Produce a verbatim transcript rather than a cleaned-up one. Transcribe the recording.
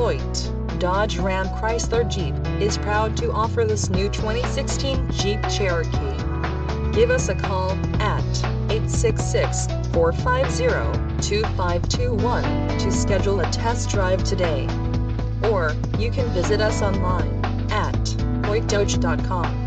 Hoyte Dodge Ram Chrysler Jeep is proud to offer this new twenty sixteen Jeep Cherokee. Give us a call at eight six six, four five zero, two five two one to schedule a test drive today. Or you can visit us online at hoyte dodge dot com.